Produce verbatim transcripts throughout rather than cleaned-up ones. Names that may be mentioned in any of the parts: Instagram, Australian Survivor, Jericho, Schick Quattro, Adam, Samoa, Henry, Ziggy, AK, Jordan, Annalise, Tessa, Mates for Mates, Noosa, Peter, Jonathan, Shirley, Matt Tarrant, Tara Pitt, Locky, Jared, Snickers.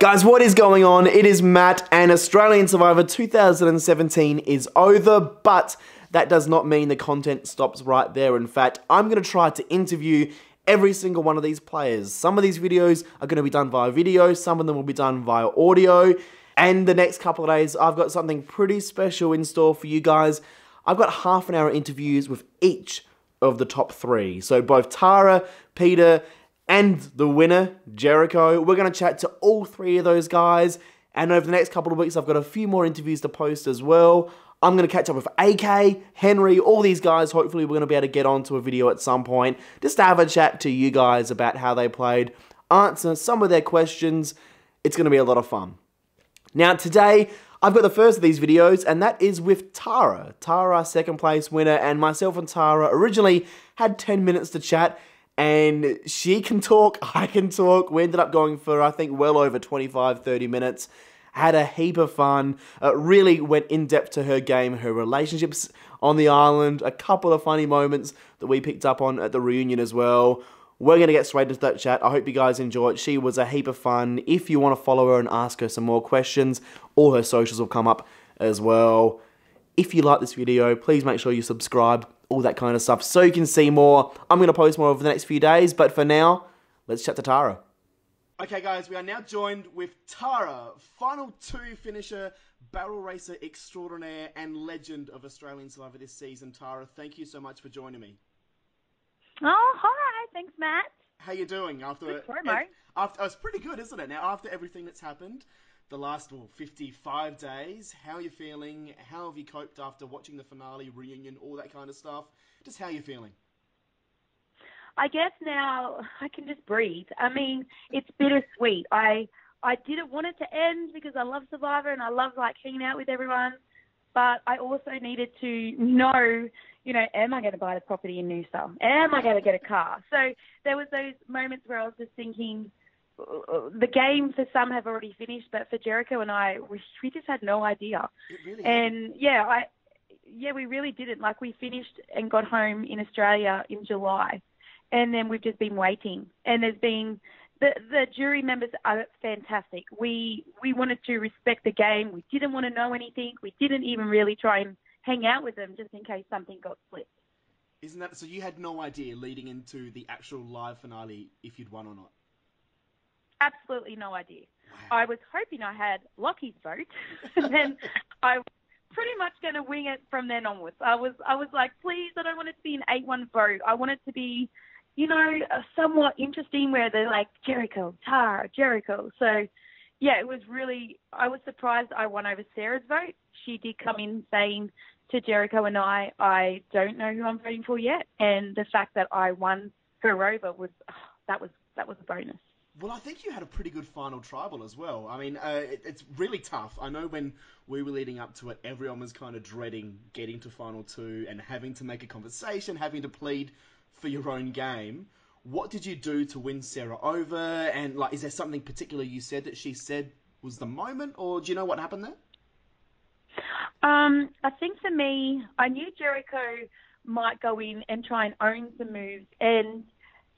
Guys, what is going on? It is Matt, and Australian Survivor two thousand seventeen is over, but that does not mean the content stops right there. In fact, I'm going to try to interview every single one of these players. Some of these videos are going to be done via video, some of them will be done via audio, and the next couple of days I've got something pretty special in store for you guys. I've got half an hour interviews with each of the top three. So both Tara, Peter, and the winner, Jericho. We're going to chat to all three of those guys. And over the next couple of weeks, I've got a few more interviews to post as well. I'm going to catch up with A K, Henry, all these guys. Hopefully, we're going to be able to get onto a video at some point just to have a chat to you guys about how they played, answer some of their questions. It's going to be a lot of fun. Now, today, I've got the first of these videos, and that is with Tara. Tara, second place winner, and myself and Tara originally had ten minutes to chat. And she can talk, I can talk. We ended up going for, I think, well over twenty-five, thirty minutes. Had a heap of fun. Uh, really went in-depth to her game, her relationships on the island, a couple of funny moments that we picked up on at the reunion as well. We're going to get straight into that chat. I hope you guys enjoy it. She was a heap of fun. If you want to follow her and ask her some more questions, all her socials will come up as well. If you like this video, please make sure you subscribe. All that kind of stuff, so you can see more. I'm going to post more over the next few days, but for now, let's chat to Tara. Okay, guys, we are now joined with Tara, final two finisher, barrel racer extraordinaire, and legend of Australian Survivor this season. Tara, thank you so much for joining me. Oh, hi. Thanks, Matt. How you doing? After, good promo. After, oh, it's pretty good, isn't it? Now, after everything that's happened, the last well, fifty-five days, how are you feeling? How have you coped after watching the finale, reunion, all that kind of stuff? Just how are you feeling? I guess now I can just breathe. I mean, it's bittersweet. I I didn't want it to end because I love Survivor and I love like hanging out with everyone, but I also needed to know, you know, am I going to buy the property in Noosa? Am I going to get a car? So there was those moments where I was just thinking, the game for some have already finished, but for Jericho and I, we, we just had no idea. It really and yeah, I, yeah, we really didn't. Like we finished and got home in Australia in July, and then we've just been waiting. And there's been the the jury members are fantastic. We we wanted to respect the game. We didn't want to know anything. We didn't even really try and hang out with them just in case something got slipped. Isn't that so? You had no idea leading into the actual live finale if you'd won or not. Absolutely no idea. Wow. I was hoping I had Locky's vote, and then I was pretty much going to wing it from then onwards. I was, I was like, please, I don't want it to be an eight one vote. I want it to be, you know, somewhat interesting where they're like, Jericho, Tara, Jericho. So, yeah, it was really, I was surprised I won over Sarah's vote. She did come in saying to Jericho and I, I don't know who I'm voting for yet. And the fact that I won her over was, oh, that was, that was a bonus. Well, I think you had a pretty good final tribal as well. I mean, uh, it, it's really tough. I know when we were leading up to it, everyone was kind of dreading getting to final two and having to make a conversation, having to plead for your own game. What did you do to win Sarah over? And like, is there something particular you said that she said was the moment, or do you know what happened there? Um, I think for me, I knew Jericho might go in and try and own the moves, and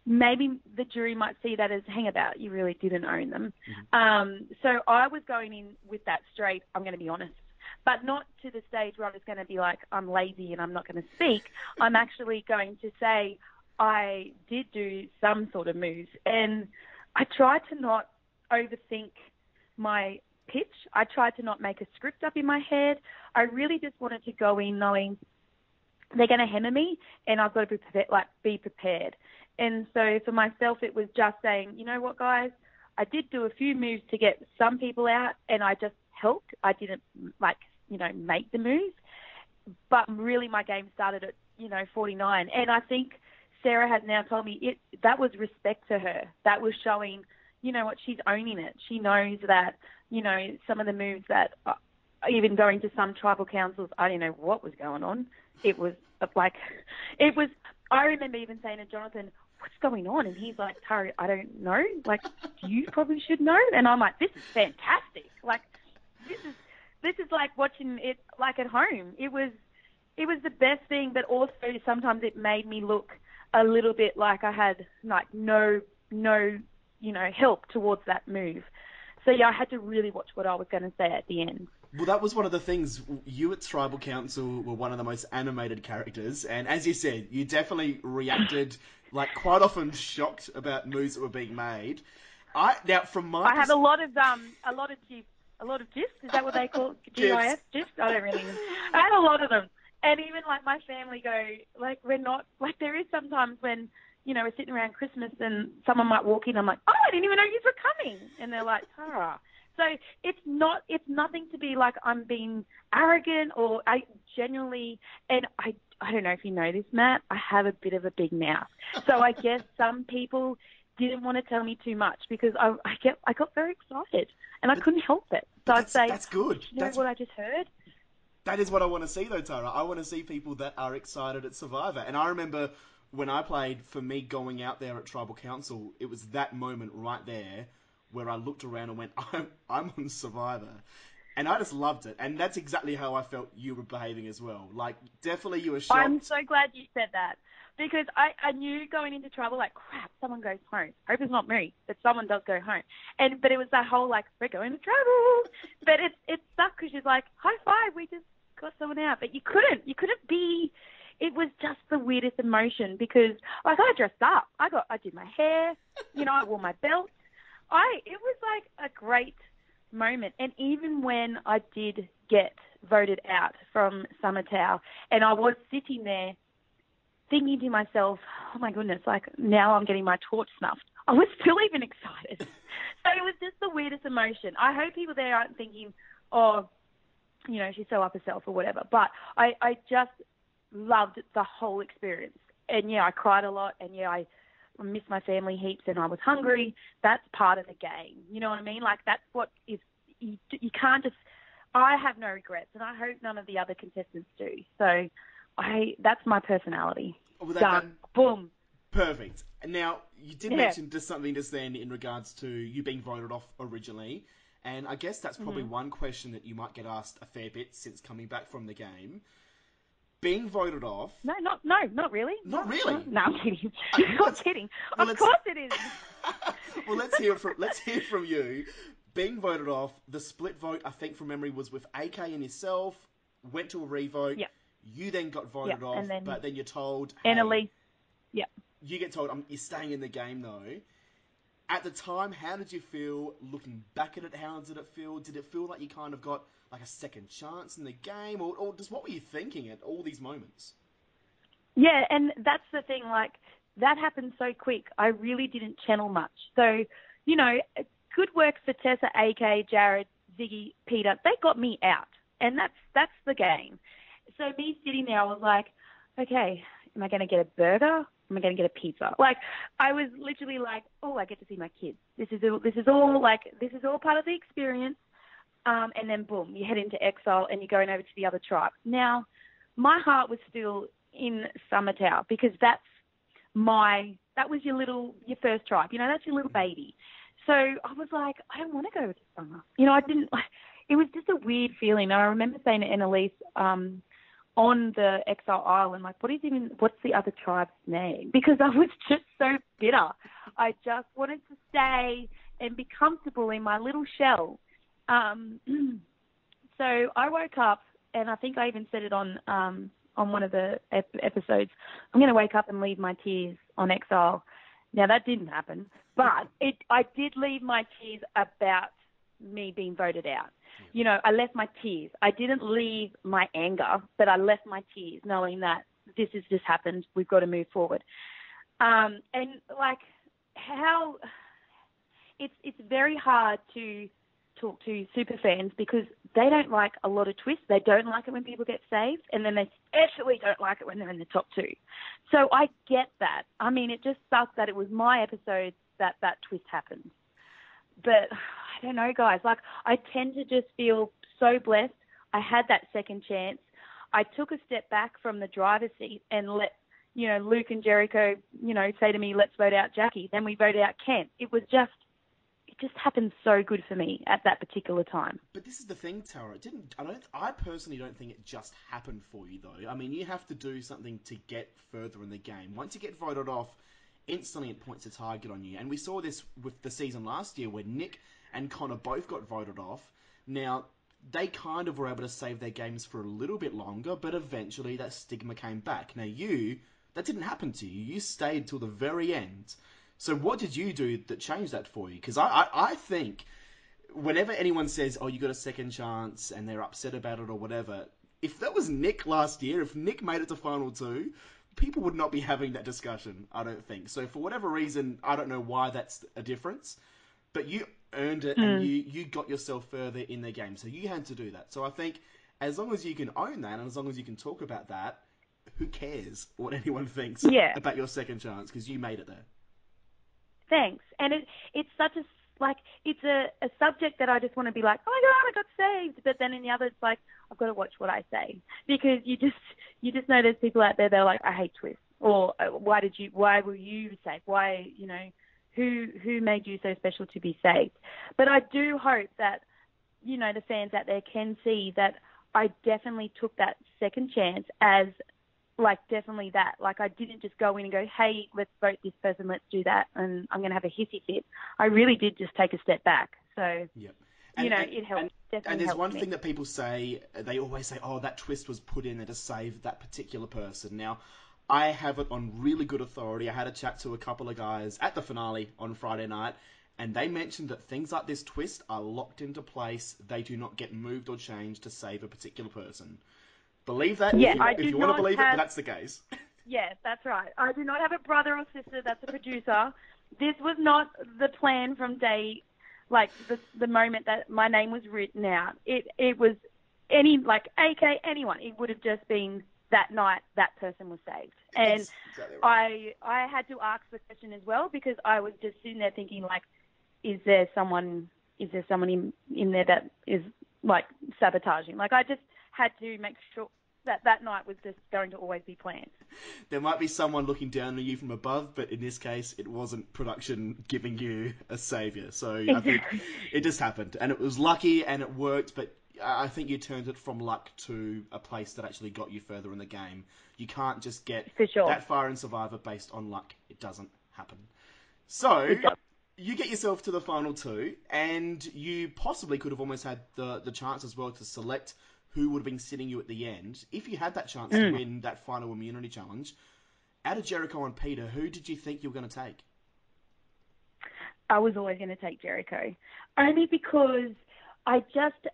maybe the jury might see that as, hang about, you really didn't own them. Mm-hmm. Um, so I was going in with that straight, I'm going to be honest, but not to the stage where I'm just going to be like, I'm lazy and I'm not going to speak. I'm actually going to say I did do some sort of moves, and I tried to not overthink my pitch. I tried to not make a script up in my head. I really just wanted to go in knowing they're going to hammer me and I've got to be prepared, like, be prepared. And so for myself, it was just saying, you know what, guys, I did do a few moves to get some people out, and I just helped. I didn't, like, you know, make the moves. But really my game started at, you know, forty-nine. And I think Sarah has now told me it that was respect to her. That was showing, you know what, she's owning it. She knows that, you know, some of the moves that, uh, even going to some tribal councils, I didn't know what was going on. It was like, it was, I remember even saying to Jonathan, what's going on? And he's like, Tara, I don't know. Like, you probably should know. And I'm like, this is fantastic. Like, this is this is like watching it like at home. It was it was the best thing, but also sometimes it made me look a little bit like I had like no no you know help towards that move. So, yeah, I had to really watch what I was going to say at the end. Well, that was one of the things. You at Tribal Council were one of the most animated characters. And as you said, you definitely reacted, like, quite often shocked about moves that were being made. I now from my I pers- have a lot of um a lot of gifs a lot of gifs is that what they call GIFs gifs I don't really know. I had a lot of them, and even like my family go like we're not like there is sometimes when you know we're sitting around Christmas and someone might walk in, I'm like, oh, I didn't even know you were coming, and they're like, Tara. So it's not it's nothing to be like I'm being arrogant or I genuinely and I I don't know if you know this, Matt, I have a bit of a big mouth, so I guess some people didn't want to tell me too much because I, I get I got very excited and I but, couldn't help it. So I'd say that's good. You know that's, what I just heard. That is what I want to see though, Tara. I want to see people that are excited at Survivor. And I remember when I played, for me going out there at Tribal Council, it was that moment right there where I looked around and went, I'm I'm on Survivor. And I just loved it. And that's exactly how I felt you were behaving as well. Like, definitely you were shocked. I'm so glad you said that. Because I, I knew going into trouble, like, crap, someone goes home. I hope it's not me, but someone does go home. And But it was that whole, like, we're going to trouble. But it, it sucked because she's like, high five, we just got someone out. But you couldn't. You couldn't be. It was just the weirdest emotion because, like, I dressed up. I got, I did my hair. You know, I wore my belt. I It was, like, a great moment. And even when I did get voted out from Summertown and I was sitting there, thinking to myself, oh my goodness, like now I'm getting my torch snuffed. I was still even excited. So it was just the weirdest emotion. I hope people there aren't thinking, oh, you know, she's so up herself or whatever. But I, I just loved the whole experience. And yeah, I cried a lot. And yeah, I missed my family heaps and I was hungry. That's part of the game. You know what I mean? Like that's what is, you, you can't just, I have no regrets and I hope none of the other contestants do. So I, that's my personality. Well, that, Done. That, Boom. Perfect. Now, you did yeah. mention just something just then in regards to you being voted off originally, and I guess that's probably mm-hmm. one question that you might get asked a fair bit since coming back from the game. Being voted off... No, not, no, not really. Not really? No, I'm kidding. I'm not kidding. Well, of course it is. Well, let's hear from let's hear from you. Being voted off, the split vote, I think from memory, was with A K and yourself, went to a revote. Yeah. You then got voted yep, off, then, but then you're told... Hey, Annalise, yeah. You get told, um, you're staying in the game, though. At the time, how did you feel? Looking back at it, how did it feel? Did it feel like you kind of got, like, a second chance in the game? Or, or just what were you thinking at all these moments? Yeah, and that's the thing, like, that happened so quick. I really didn't channel much. So, you know, good work for Tessa, A K, Jared, Ziggy, Peter. They got me out, and that's that's the game. So me sitting there, I was like, okay, am I going to get a burger? Am I going to get a pizza? Like, I was literally like, oh, I get to see my kids. This is all, this is all like, this is all part of the experience. Um, and then boom, you head into exile and you're going over to the other tribe. Now, my heart was still in Summertown because that's my, that was your little, your first tribe. You know, that's your little baby. So I was like, I don't want to go with the summer. You know, I didn't, it was just a weird feeling. And I remember saying to Annalise, um, on the Exile Island, like, what is even, what's the other tribe's name? Because I was just so bitter. I just wanted to stay and be comfortable in my little shell. Um, so I woke up, and I think I even said it on um, on one of the ep- episodes, I'm going to wake up and leave my tears on Exile. Now, that didn't happen, but it I did leave my tears about me being voted out. You know, I left my tears. I didn't leave my anger, but I left my tears knowing that this has just happened. We've got to move forward. Um, and, like, how it's it's very hard to talk to superfans because they don't like a lot of twists. They don't like it when people get saved, and then they especially don't like it when they're in the top two. So I get that. I mean, it just sucks that it was my episode that that twist happened. But I don't know, guys. Like, I tend to just feel so blessed. I had that second chance. I took a step back from the driver's seat and let, you know, Luke and Jericho, you know, say to me, let's vote out Jackie. Then we voted out Kent. It was just, it just happened so good for me at that particular time. But this is the thing, Tara. It didn't, I don't, I personally don't think it just happened for you, though. I mean, you have to do something to get further in the game. Once you get voted off, instantly it points a target on you. And we saw this with the season last year where Nick and Connor both got voted off. Now, they kind of were able to save their games for a little bit longer, but eventually that stigma came back. Now, you, that didn't happen to you. You stayed till the very end. So what did you do that changed that for you? Because I, I, I think whenever anyone says, oh, you got a second chance and they're upset about it or whatever, if that was Nick last year, if Nick made it to Final Two, people would not be having that discussion, I don't think. So for whatever reason, I don't know why that's a difference, but you earned it mm. and you, you got yourself further in the game. So you had to do that. So I think as long as you can own that and as long as you can talk about that, who cares what anyone thinks yeah. about your second chance because you made it there. Thanks. And it, it's such a, like, it's a, a subject that I just want to be like, oh my God, I got saved. But then in the other, it's like, I've got to watch what I say because you just, you just know there's people out there that are like, I hate twists or why did you, why were you safe? Why, you know, who, who made you so special to be saved? But I do hope that, you know, the fans out there can see that I definitely took that second chance as like, definitely that, like I didn't just go in and go, hey, let's vote this person. Let's do that. And I'm going to have a hissy fit. I really did just take a step back. So, yep. and, you know, and, it helped. And, definitely and there's one me. thing that people say, they always say, oh, that twist was put in there to save that particular person. Now, I have it on really good authority. I had a chat to a couple of guys at the finale on Friday night, and they mentioned that things like this twist are locked into place. They do not get moved or changed to save a particular person. Believe that? Yeah, if you, I do if you not want to believe have, it, that's the case. Yeah, that's right. I do not have a brother or sister that's a producer. This was not the plan from day, like the, the moment that my name was written out. It it was any, like A K, anyone. It would have just been that night that person was saved. And exactly right. I I had to ask the question as well because I was just sitting there thinking, like, is there someone, is there someone in, in there that is, like, sabotaging? Like, I just had to make sure that that night was just going to always be planned. There might be someone looking down on you from above, but in this case, it wasn't production giving you a saviour. So exactly. I think it just happened. And it was lucky and it worked, but I think you turned it from luck to a place that actually got you further in the game. You can't just get For sure. that far in Survivor based on luck. It doesn't happen. So you get yourself to the final two, and you possibly could have almost had the, the chance as well to select who would have been sitting you at the end, if you had that chance mm. to win that final immunity challenge. Out of Jericho and Peter, who did you think you were going to take? I was always going to take Jericho. Only because I just,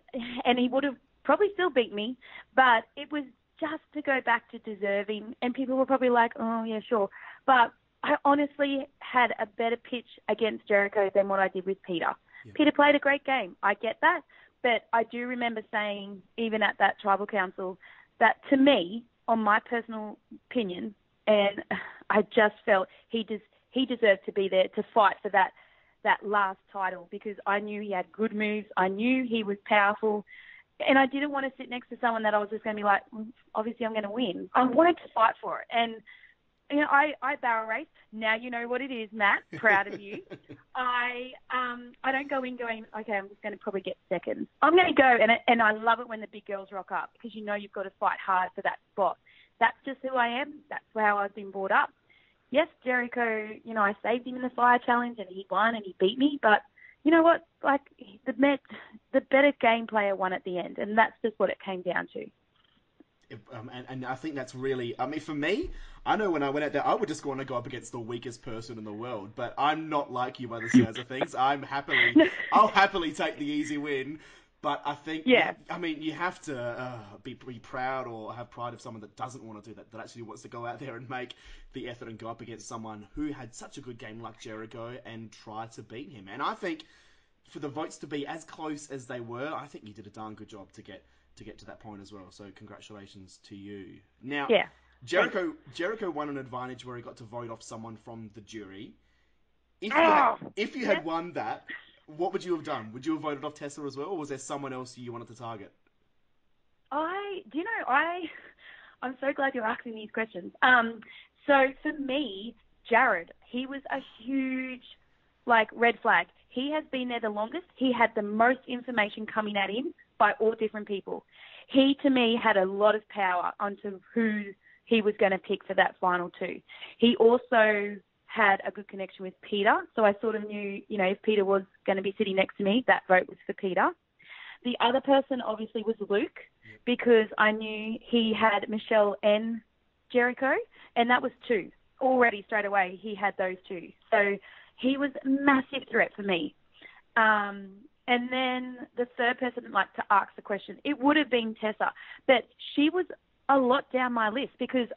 and he would have probably still beat me, but it was just to go back to deserving, and people were probably like, oh, yeah, sure. But I honestly had a better pitch against Jericho than what I did with Peter. Yeah. Peter played a great game. I get that. But I do remember saying, even at that tribal council, that to me, on my personal opinion, and I just felt he des- he deserved to be there to fight for that that last title because I knew he had good moves. I knew he was powerful. And I didn't want to sit next to someone that I was just going to be like, obviously I'm going to win. I wanted to fight for it. And you know, I, I barrel race. Now you know what it is, Matt. Proud of you. I um I don't go in going, okay, I'm just going to probably get second. I'm going to go, and, and I love it when the big girls rock up because you know you've got to fight hard for that spot. That's just who I am. That's how I've been brought up. Yes, Jericho, you know, I saved him in the fire challenge and he won and he beat me, but you know what? Like, the, met, the better game player won at the end, and that's just what it came down to. Um, and, and I think that's really, I mean, for me, I know when I went out there, I would just want to go up against the weakest person in the world, but I'm not like you by the sounds of things. I'm happily, I'll happily take the easy win, but I think, yeah. I mean, you have to uh, be, be proud or have pride of someone that doesn't want to do that, that actually wants to go out there and make the effort and go up against someone who had such a good game like Jericho and try to beat him. And I think for the votes to be as close as they were, I think you did a darn good job to get to get to that point as well. So congratulations to you. Now, yeah. Jericho Jericho won an advantage where he got to vote off someone from the jury. If you, oh, had, if you had won that, what would you have done? Would you have voted off Tessa as well, or was there someone else you wanted to target? I, do you know, I, I'm so glad you're asking these questions. Um, so for me, Jared, he was a huge, like, red flag. He has been there the longest. He had the most information coming at him by all different people. He, to me, had a lot of power onto who he was going to pick for that final two. He also had a good connection with Peter. So I sort of knew, you know, if Peter was going to be sitting next to me, that vote was for Peter. The other person obviously was Luke, because I knew he had Michelle and Jericho, and that was two. Already straight away, he had those two. So he was a massive threat for me. Um, and then the third person that liked to ask the question, it would have been Tessa, but she was a lot down my list because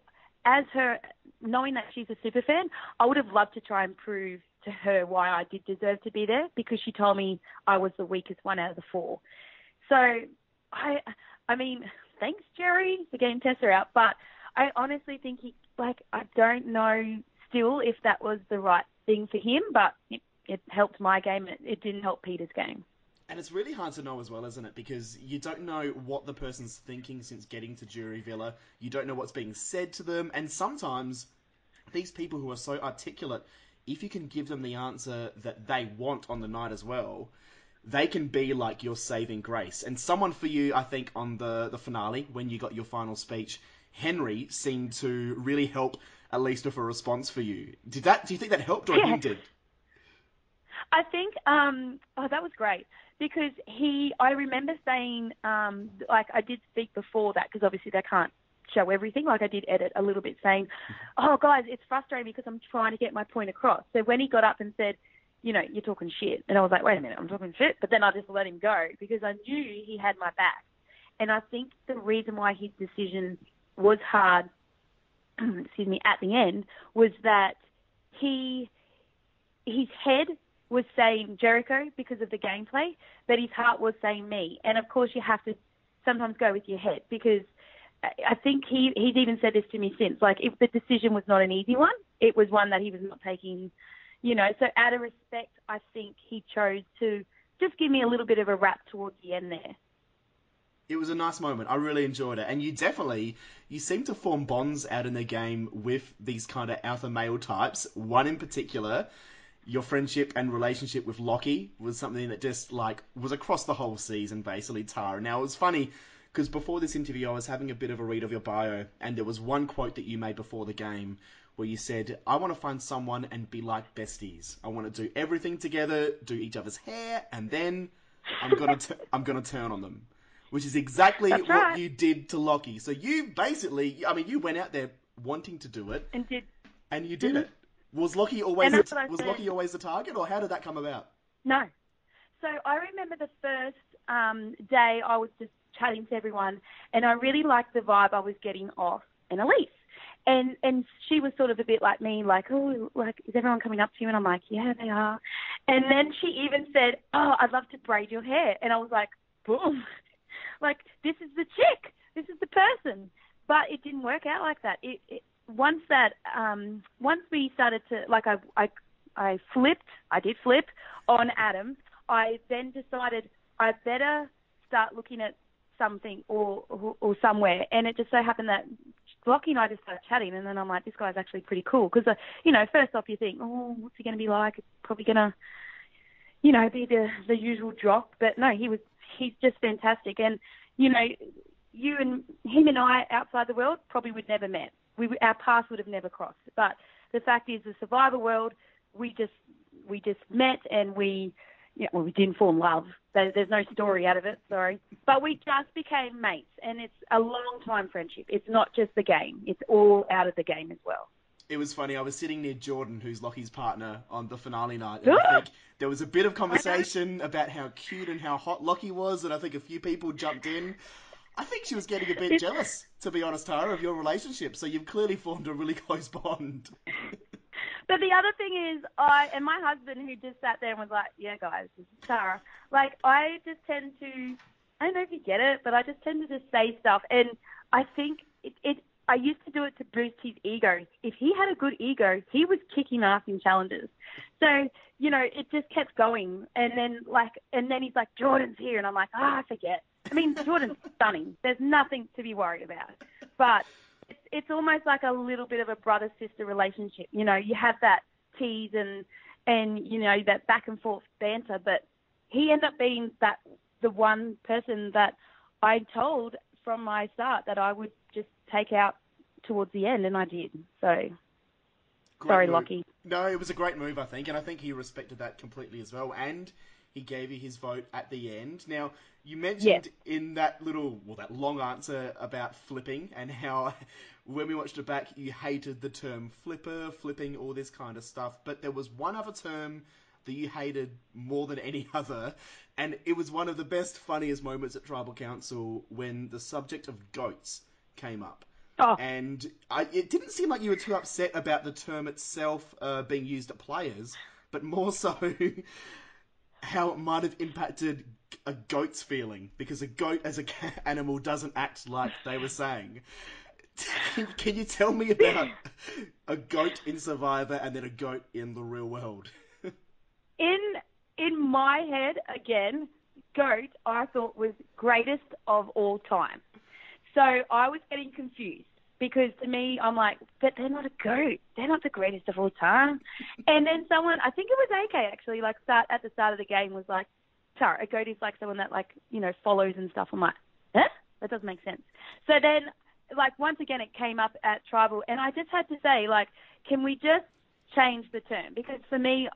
as her, knowing that she's a super fan, I would have loved to try and prove to her why I did deserve to be there, because she told me I was the weakest one out of the four. So I, I mean, thanks Jerry for getting Tessa out, but I honestly think he, like, I don't know still if that was the right thing for him, but it, it helped my game. It, it didn't help Peter's game. And it's really hard to know as well, isn't it? Because you don't know what the person's thinking since getting to Jury Villa. You don't know what's being said to them. And sometimes these people who are so articulate, if you can give them the answer that they want on the night as well, they can be like your saving grace. And someone for you, I think, on the, the finale, when you got your final speech, Henry seemed to really help, at least with a response for you. Did that? Do you think that helped or yeah. hindered? I think, um, oh, that was great. Because he, I remember saying, um, like I did speak before that, because obviously they can't show everything, like I did edit a little bit, saying, oh, guys, it's frustrating because I'm trying to get my point across. So when he got up and said, you know, you're talking shit, and I was like, wait a minute, I'm talking shit? But then I just let him go because I knew he had my back. And I think the reason why his decision was hard, excuse me, at the end was that he, his head was saying Jericho because of the gameplay, but his heart was saying me. And, of course, you have to sometimes go with your head, because I think he, he's even said this to me since. Like, if the decision was not an easy one, it was one that he was not taking, you know. So out of respect, I think he chose to just give me a little bit of a rap towards the end there. It was a nice moment. I really enjoyed it. And you definitely, you seem to form bonds out in the game with these kind of alpha male types, one in particular. Your friendship and relationship with Locky was something that just, like, was across the whole season, basically, Tara. Now, it was funny, because before this interview, I was having a bit of a read of your bio, and there was one quote that you made before the game where you said, I want to find someone and be like besties. I want to do everything together, do each other's hair, and then I'm going to I'm gonna turn on them, which is exactly That's what right. you did to Locky. So you basically, I mean, you went out there wanting to do it, and, did... and you did mm-hmm. it. Was Locky always the, was Locky always the target, or how did that come about? No. So I remember the first um, day I was just chatting to everyone, and I really liked the vibe I was getting off Annalise. And and she was sort of a bit like me, like, oh, like, is everyone coming up to you? And I'm like, yeah, they are. And then she even said, oh, I'd love to braid your hair. And I was like, boom. Like, this is the chick. This is the person. But it didn't work out like that. It, it Once that, um, once we started to, like, I, I, I flipped, I did flip on Adam. I then decided I better start looking at something or, or, or somewhere. And it just so happened that Locky and I just started chatting. And then I'm like, this guy's actually pretty cool. Because, uh, you know, first off you think, oh, what's he going to be like? It's probably going to, you know, be the, the usual jock. But no, he was, he's just fantastic. And, you know, you and him and I outside the world probably would never met. We, our paths would have never crossed. But the fact is, the Survivor world, we just we just met and we, you know, well, we didn't form love. There's no story out of it, sorry. But we just became mates, and it's a long-time friendship. It's not just the game. It's all out of the game as well. It was funny. I was sitting near Jordan, who's Locky's partner, on the finale night. And I think there was a bit of conversation about how cute and how hot Locky was, and I think a few people jumped in. I think she was getting a bit jealous, to be honest, Tara, of your relationship. So you've clearly formed a really close bond. But the other thing is, I and my husband, who just sat there and was like, yeah, guys, this is Tara. Like, I just tend to, I don't know if you get it, but I just tend to just say stuff. And I think it, it I used to do it to boost his ego. If he had a good ego, he was kicking ass in challenges. So, you know, it just kept going. And then, like, and then he's like, Jordan's here. And I'm like, ah, oh, I forget. I mean, Jordan's stunning. There's nothing to be worried about. But it's, it's almost like a little bit of a brother-sister relationship. You know, you have that tease and, and you know, that back-and-forth banter. But he ended up being that the one person that I told from my start that I would just take out towards the end, and I did. So... Great Sorry, move. Locky. No, it was a great move, I think, and I think he respected that completely as well, and he gave you his vote at the end. Now, you mentioned yeah. in that little, well, that long answer about flipping and how, when we watched it back, you hated the term flipper, flipping, all this kind of stuff, but there was one other term that you hated more than any other, and it was one of the best, funniest moments at Tribal Council when the subject of goats came up. Oh. And I, it didn't seem like you were too upset about the term itself uh, being used at players, but more so how it might have impacted a goat's feeling, because a goat as a cat animal doesn't act like they were saying. Can, can you tell me about a goat in Survivor and then a goat in the real world? in in my head, again, goat I thought was greatest of all time. So I was getting confused because to me, I'm like, but they're not a goat. They're not the greatest of all time. And then someone, I think it was A K actually, like start at the start of the game was like, Tara, a goat is like someone that like, you know, follows and stuff. I'm like, huh? That doesn't make sense. So then like, once again, it came up at Tribal and I just had to say like, can we just change the term? Because for me,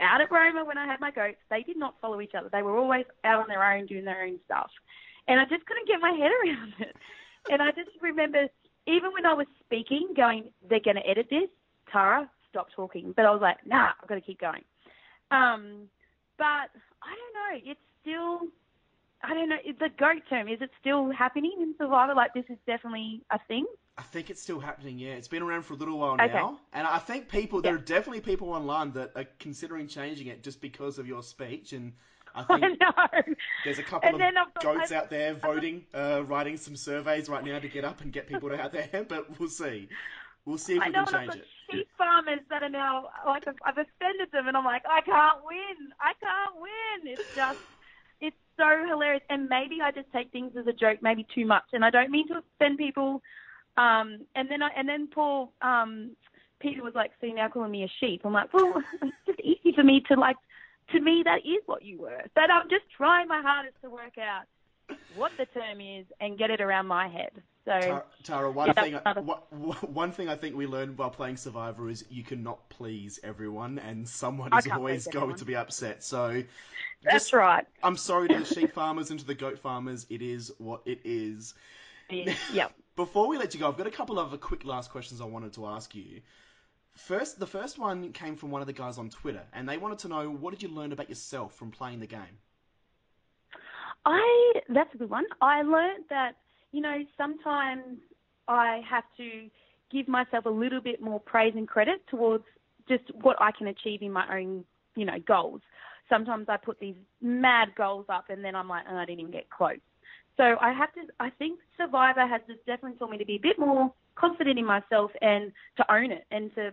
out at Roma, when I had my goats, they did not follow each other. They were always out on their own doing their own stuff. And I just couldn't get my head around it. And I just remember, even when I was speaking, going, they're going to edit this, Tara, stop talking. But I was like, nah, I've got to keep going. Um, but I don't know. It's still, I don't know, the goat term, is it still happening in Survivor? Like, this is definitely a thing? I think it's still happening, yeah. It's been around for a little while okay. now. And I think people, yeah. there are definitely people online that are considering changing it just because of your speech and... I think I know. There's a couple and of got, goats I, out there voting, uh, writing some surveys right now to get up and get people to out there, but we'll see. We'll see if I we know, can change I've got it. Sheep farmers that are now, like, I've, I've offended them, and I'm like, I can't win. I can't win. It's just, it's so hilarious. And maybe I just take things as a joke, maybe too much, and I don't mean to offend people. Um, and then I, and then Paul, um, Peter was like, so you're now calling me a sheep. I'm like, well, it's just easy for me to, like, to me, that is what you were. But I'm just trying my hardest to work out what the term is and get it around my head. So, Tara, Tara one, yeah, thing I, one thing I think we learned while playing Survivor is you cannot please everyone, and someone is always going to be upset. So that's just, right. I'm sorry to the sheep farmers and to the goat farmers. It is what it is. It is. Yep. Before we let you go, I've got a couple of quick last questions I wanted to ask you. First, the first one came from one of the guys on Twitter, and they wanted to know, what did you learn about yourself from playing the game? I, that's a good one. I learned that, you know, sometimes I have to give myself a little bit more praise and credit towards just what I can achieve in my own, you know, goals. Sometimes I put these mad goals up and then I'm like, oh, I didn't even get close. So I have to, I think Survivor has just definitely taught me to be a bit more confident in myself and to own it and to,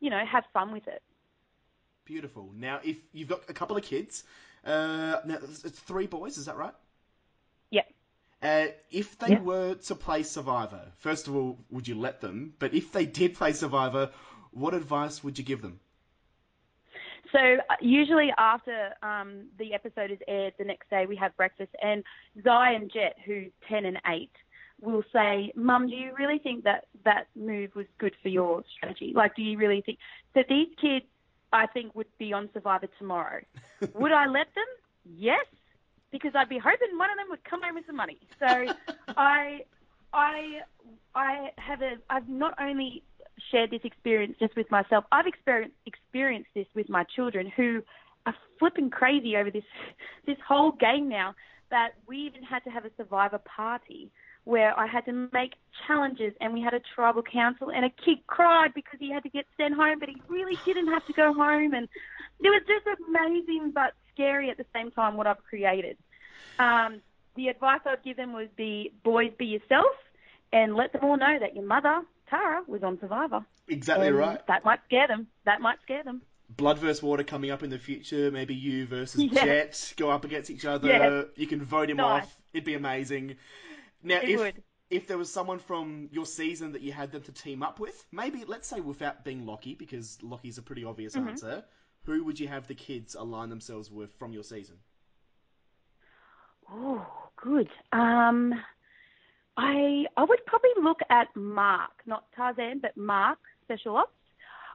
you know, have fun with it. Beautiful. Now, if you've got a couple of kids, uh, now it's three boys, is that right? Yeah. Uh, if they yeah. were to play Survivor, first of all, would you let them? But if they did play Survivor, what advice would you give them? So usually after um, the episode is aired, the next day we have breakfast, and Zai and Jet, who's ten and eight, will say, Mum, do you really think that that move was good for your strategy? Like, do you really think... So these kids, I think, would be on Survivor tomorrow. Would I let them? Yes, because I'd be hoping one of them would come home with some money. So I, I, I have a... I've not only... shared this experience just with myself. I've experienced experienced this with my children, who are flipping crazy over this this whole game now, that we even had to have a Survivor party where I had to make challenges, and we had a tribal council, and a kid cried because he had to get sent home, but he really didn't have to go home. And it was just amazing but scary at the same time what I've created. Um, the advice I'd give them would be, boys, be yourself, and let them all know that your mother... Tara was on Survivor. Exactly and right. That might scare them. That might scare them. Blood versus water coming up in the future. Maybe you versus yeah. Jet go up against each other. Yeah. You can vote him nice. off. It'd be amazing. Now, it if would. if there was someone from your season that you had them to team up with, maybe let's say without being Locky, because Locky's a pretty obvious mm-hmm. answer. Who would you have the kids align themselves with from your season? Oh, good. Um. I I would probably look at Mark, not Tarzan, but Mark, Special Ops.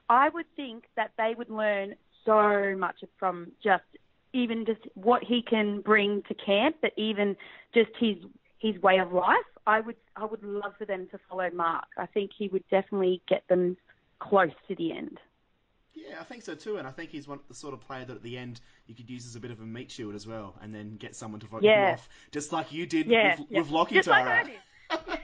I would think that they would learn so much from just even just what he can bring to camp, but even just his his way of life. I would I would love for them to follow Mark. I think he would definitely get them close to the end. Yeah, I think so too, and I think he's one the sort of player that at the end you could use as a bit of a meat shield as well, and then get someone to vote yeah. you off, just like you did yeah, with, yeah. with Locky, just Tara. Like I did.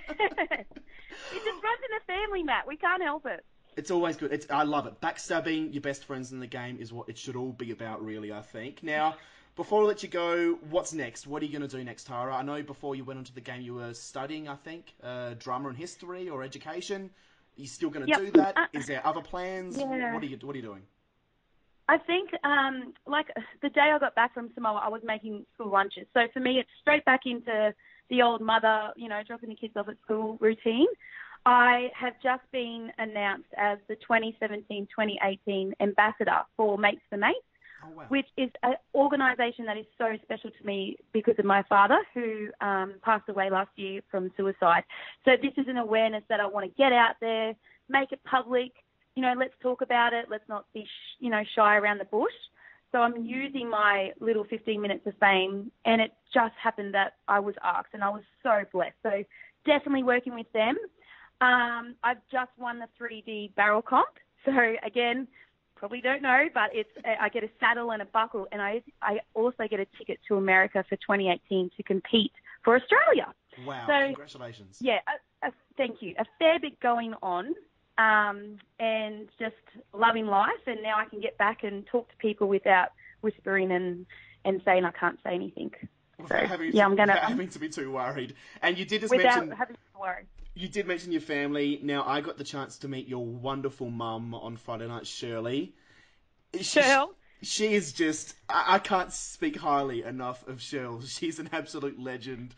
It just runs in the family, Matt. We can't help it. It's always good. It's, I love it. Backstabbing your best friends in the game is what it should all be about, really, I think. Now, before I let you go, what's next? What are you going to do next, Tara? I know before you went onto the game you were studying, I think, uh, drama and history or education. Are you still going to yep. do that? Uh, is there other plans? Yeah. What are you What are you doing? I think, um, like, the day I got back from Samoa, I was making school lunches. So for me, it's straight back into the old mother, you know, dropping the kids off at school routine. I have just been announced as the twenty seventeen twenty eighteen ambassador for Mates for Mates, oh, wow. which is an organisation that is so special to me because of my father, who um, passed away last year from suicide. So this is an awareness that I want to get out there, make it public. You know, let's talk about it. Let's not be, sh- you know, shy around the bush. So I'm using my little fifteen minutes of fame, and it just happened that I was asked, and I was so blessed. So definitely working with them. Um, I've just won the three D barrel comp. So again, probably don't know, but it's I get a saddle and a buckle, and I I also get a ticket to America for twenty eighteen to compete for Australia. Wow! So, congratulations. Yeah, a, a, thank you. A fair bit going on. Um, and just loving life, and now I can get back and talk to people without whispering and, and saying I can't say anything. Without so, having, yeah, to, I'm gonna, without um, having to be too worried. And you did just mention you did mention your family. Now I got the chance to meet your wonderful mum on Friday night, Shirley. Shirl. She is just I, I can't speak highly enough of Shirl. She's an absolute legend.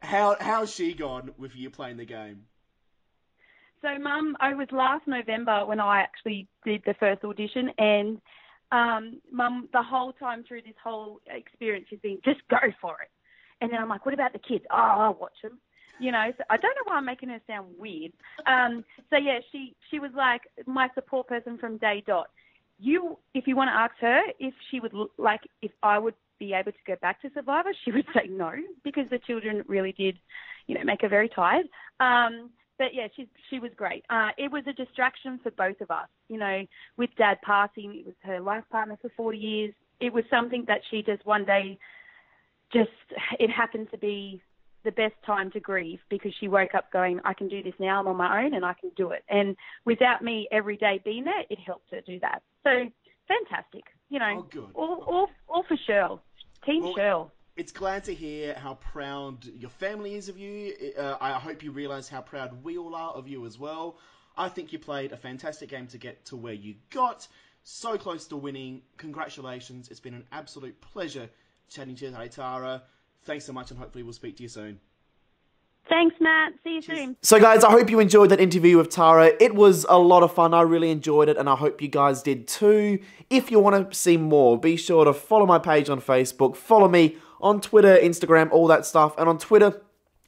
How how's she gone with you playing the game? So, Mum, I was last November when I actually did the first audition, and um, Mum, the whole time through this whole experience, she's been, just go for it. And then I'm like, what about the kids? Oh, I'll watch them. You know, so I don't know why I'm making her sound weird. Um, so, yeah, she, she was like my support person from day dot. You, if you want to ask her if she would, like, if I would be able to go back to Survivor, she would say no, because the children really did, you know, make her very tired. Um But, yeah, she, she was great. Uh, it was a distraction for both of us. You know, with Dad passing, it was her life partner for forty years. It was something that she just one day just – it happened to be the best time to grieve, because she woke up going, I can do this now. I'm on my own and I can do it. And without me every day being there, it helped her do that. So, fantastic. You know, oh, good. All, all, all for Shirl. Team well- Shirl. It's glad to hear how proud your family is of you. Uh, I hope you realise how proud we all are of you as well. I think you played a fantastic game to get to where you got. So close to winning. Congratulations. It's been an absolute pleasure chatting to you today, Tara. Thanks so much, and hopefully we'll speak to you soon. Thanks, Matt. See you Cheers. Soon. So, guys, I hope you enjoyed that interview with Tara. It was a lot of fun. I really enjoyed it, and I hope you guys did too. If you want to see more, be sure to follow my page on Facebook. Follow me on Twitter, Instagram, all that stuff. And on Twitter,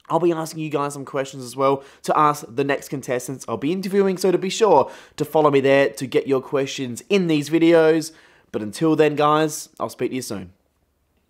I'll be asking you guys some questions as well to ask the next contestants I'll be interviewing. So, to be sure to follow me there to get your questions in these videos. But until then, guys, I'll speak to you soon.